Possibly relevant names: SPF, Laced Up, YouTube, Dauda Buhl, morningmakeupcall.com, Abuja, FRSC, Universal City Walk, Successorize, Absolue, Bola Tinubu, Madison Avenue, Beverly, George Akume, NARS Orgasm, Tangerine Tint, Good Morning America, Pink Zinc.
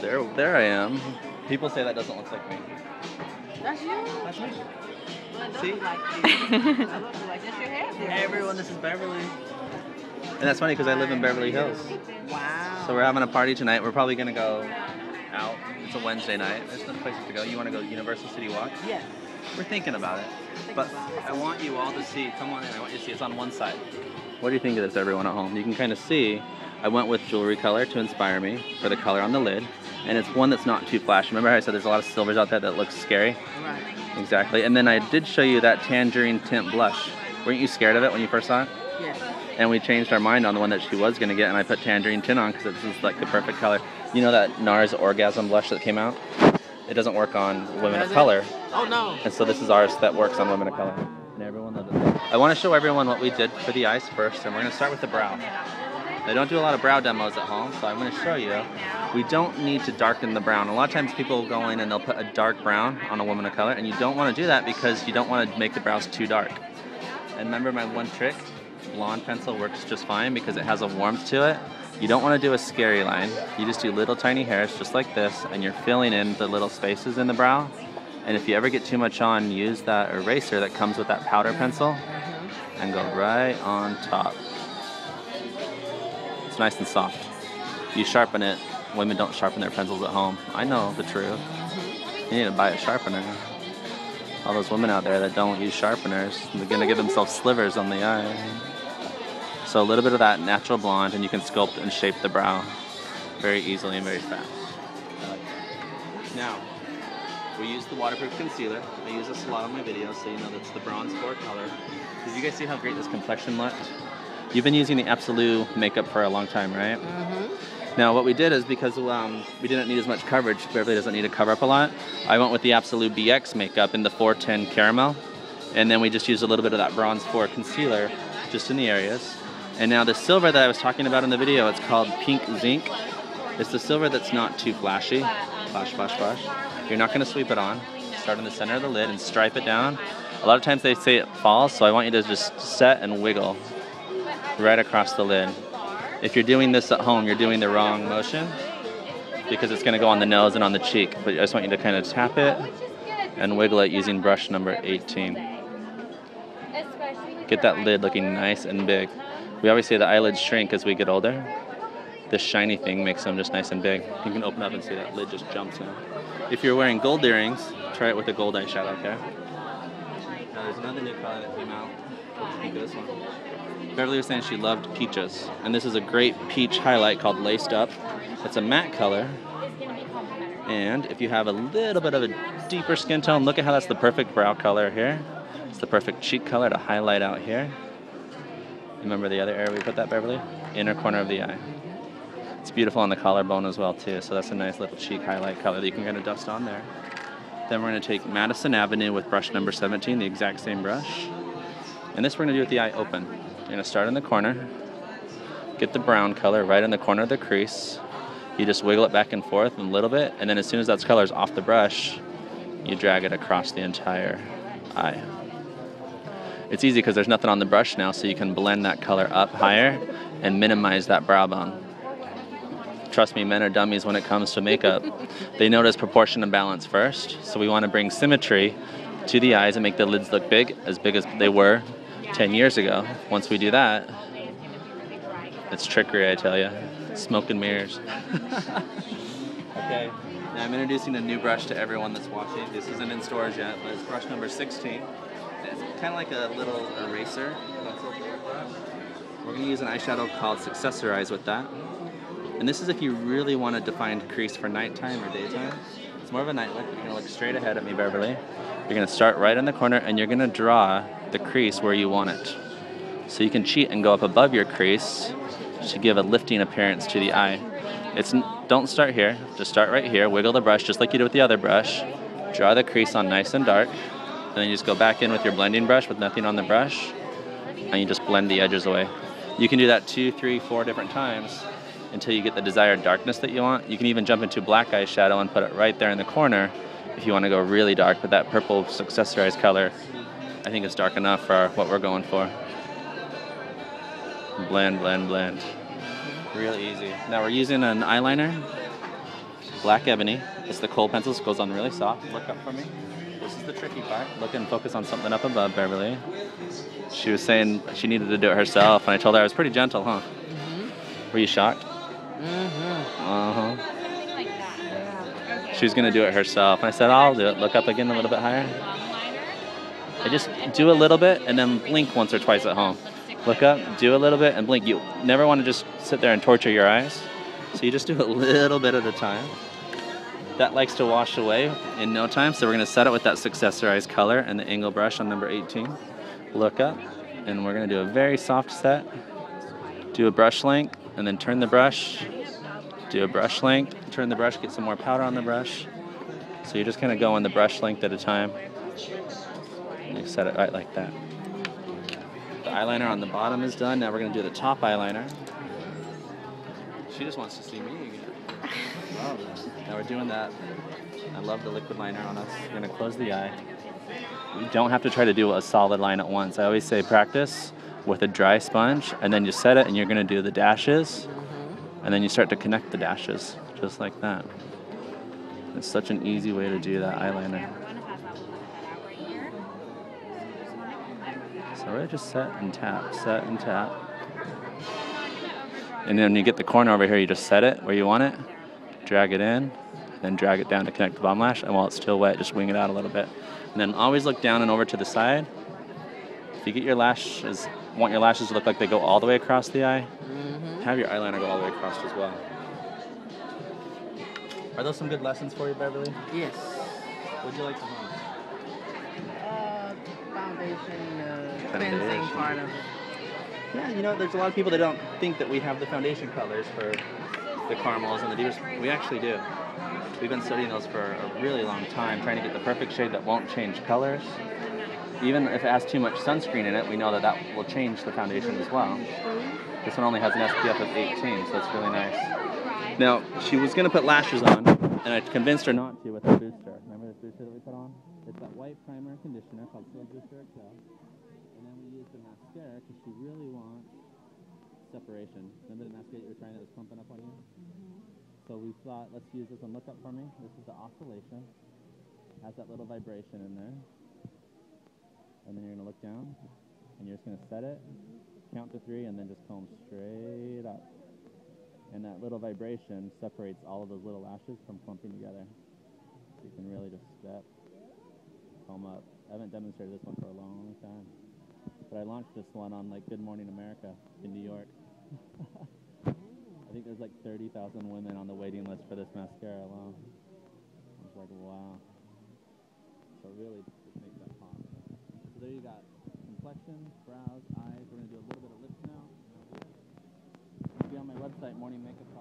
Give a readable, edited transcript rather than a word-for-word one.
There I am. People say that doesn't look like me. That's you. That's me. Well, see? Look like you. I look like that's your hair. Hey everyone, this is Beverly. And that's funny because I live in Beverly Hills. Wow. So we're having a party tonight. We're probably gonna go out. It's a Wednesday night. There's no places to go. You want to go to Universal City Walk? Yes. We're thinking about it. But I want you all to see. Come on in. I want you to see. It's on one side. What do you think of this, everyone at home? You can kind of see. I went with jewelry color to inspire me for the color on the lid, and it's one that's not too flashy. Remember how I said there's a lot of silvers out there that looks scary? Right. Exactly. And then I did show you that Tangerine Tint blush. Weren't you scared of it when you first saw it? Yes. And we changed our mind on the one that she was going to get, and I put Tangerine Tint on because it's just like the perfect color. You know that NARS Orgasm blush that came out? It doesn't work on women of color. Oh no. And so this is ours that works on women of color. And everyone loves it. I want to show everyone what we did for the eyes first, and we're going to start with the brow. I don't do a lot of brow demos at home, so I'm going to show you. We don't need to darken the brown. A lot of times people will go in and they'll put a dark brown on a woman of color, and you don't want to do that because you don't want to make the brows too dark. And remember my one trick? Blonde pencil works just fine because it has a warmth to it. You don't want to do a scary line. You just do little tiny hairs just like this, and you're filling in the little spaces in the brow. And if you ever get too much on, use that eraser that comes with that powder pencil and go right on top. It's nice and soft. You sharpen it. Women don't sharpen their pencils at home. I know the truth. You need to buy a sharpener. All those women out there that don't use sharpeners, they're going to give themselves slivers on the eye. So a little bit of that natural blonde, and you can sculpt and shape the brow very easily and very fast. Now, we use the waterproof concealer. I use this a lot on my videos, so you know that's the bronze core color. Did you guys see how great this complexion looked? You've been using the Absolue makeup for a long time, right? Now what we did is because we didn't need as much coverage, Beverly doesn't need to cover up a lot, I went with the Absolue BX makeup in the 410 Caramel, and then we just used a little bit of that bronze core concealer just in the areas. And now the silver that I was talking about in the video, it's called Pink Zinc. It's the silver that's not too flashy. Flash, flash, flash. You're not going to sweep it on. Start in the center of the lid and stripe it down. A lot of times they say it falls, so I want you to just set and wiggle right across the lid. If you're doing this at home, you're doing the wrong motion because it's going to go on the nose and on the cheek, but I just want you to kind of tap it and wiggle it using brush number 18. Get that lid looking nice and big. We always say the eyelids shrink as we get older. This shiny thing makes them just nice and big. You can open up and see that lid just jumps in. If you're wearing gold earrings, try it with a gold eyeshadow, okay? Now there's another new color that came out. Let's think of this one. Beverly was saying she loved peaches, and this is a great peach highlight called Laced Up. It's a matte color, and if you have a little bit of a deeper skin tone, look at how that's the perfect brow color here. It's the perfect cheek color to highlight out here. Remember the other area we put that, Beverly? Inner corner of the eye. It's beautiful on the collarbone as well, too, so that's a nice little cheek highlight color that you can kind of dust on there. Then we're going to take Madison Avenue with brush number 17, the exact same brush. And this we're gonna do with the eye open. You're gonna start in the corner, get the brown color right in the corner of the crease. You just wiggle it back and forth a little bit, and then as soon as that color's off the brush, you drag it across the entire eye. It's easy because there's nothing on the brush now, so you can blend that color up higher and minimize that brow bone. Trust me, men are dummies when it comes to makeup. They notice proportion and balance first, so we wanna bring symmetry to the eyes and make the lids look big as they were 10 years ago. Once we do that, it's trickery, I tell you. Smoke and mirrors. Okay, now I'm introducing a new brush to everyone that's watching. This isn't in stores yet, but it's brush number 16. It's kind of like a little eraser. We're going to use an eyeshadow called Successorize with that. And this is if you really want a defined crease for nighttime or daytime. It's more of a night look. You're going to look straight ahead at me, Beverly. You're going to start right in the corner, and you're going to draw the crease where you want it. So you can cheat and go up above your crease to give a lifting appearance to the eye. Don't start here. Just start right here. Wiggle the brush just like you did with the other brush. Draw the crease on nice and dark. And then you just go back in with your blending brush with nothing on the brush. And you just blend the edges away. You can do that 2, 3, 4 different times until you get the desired darkness that you want. You can even jump into black eyeshadow and put it right there in the corner if you want to go really dark, but that purple Successorized color, I think it's dark enough for what we're going for. Blend, blend, blend. Real easy. Now we're using an eyeliner. black ebony. It's the cold pencil, so it goes on really soft. Look up for me. This is the tricky part. Look and focus on something up above, Beverly. She was saying she needed to do it herself, and I told her I was pretty gentle, huh? Mm-hmm. Were you shocked? Mm-hmm. Uh-huh. She was gonna do it herself, and I said, I'll do it. Look up again a little bit higher. I just do a little bit and then blink once or twice at home. Look up, do a little bit and blink. You never want to just sit there and torture your eyes. So you just do a little bit at a time. That likes to wash away in no time, so we're gonna set it with that Successorize color and the angle brush on number 18. Look up, and we're gonna do a very soft set. Do a brush length, and then turn the brush. Do a brush length, turn the brush, get some more powder on the brush. So you're just gonna go on the brush length at a time. And you set it right like that. The eyeliner on the bottom is done. Now we're gonna do the top eyeliner. She just wants to see me again. Wow. Now we're doing that. I love the liquid liner on us. We're gonna close the eye. You don't have to try to do a solid line at once. I always say practice with a dry sponge, and then you set it and you're gonna do the dashes. And then you start to connect the dashes, just like that. It's such an easy way to do that eyeliner. So really just set and tap. And then when you get the corner over here, you just set it where you want it, drag it in, and then drag it down to connect the bottom lash. And while it's still wet, just wing it out a little bit. And then always look down and over to the side. If you get your lashes, want your lashes to look like they go all the way across the eye, have your eyeliner go all the way across as well. Are those some good lessons for you, Beverly? Yes. What would you like to learn? Foundation part of it. Yeah, you know, there's a lot of people that don't think that we have the foundation colors for the caramels and the deepest. We actually do. We've been studying those for a really long time, trying to get the perfect shade that won't change colors. Even if it has too much sunscreen in it, we know that that will change the foundation as well. This one only has an SPF of 18, so it's really nice. Now, she was going to put lashes on, and I convinced her not to with the booster. Remember the booster that we put on? It's that white primer conditioner called Silk Booster Excel. And then we used the mascara because she really wants separation. Remember the mascara you were trying that was pumping up on you? So we thought, let's use this one. Look up for me. This is the oscillation. It has that little vibration in there. And then you're going to look down, and you're just going to set it, count to 3, and then just comb straight up. And that little vibration separates all of those little lashes from clumping together. So you can really just step, comb up. I haven't demonstrated this one for a long time. But I launched this one on, like, Good Morning America in New York. I think there's, like, 30,000 women on the waiting list for this mascara alone. I was like, wow. So really, it makes that pop. There you got complexion, brows, eyes. We're going to do a little bit of lips now. It'll be on my website, morningmakeupcall.com.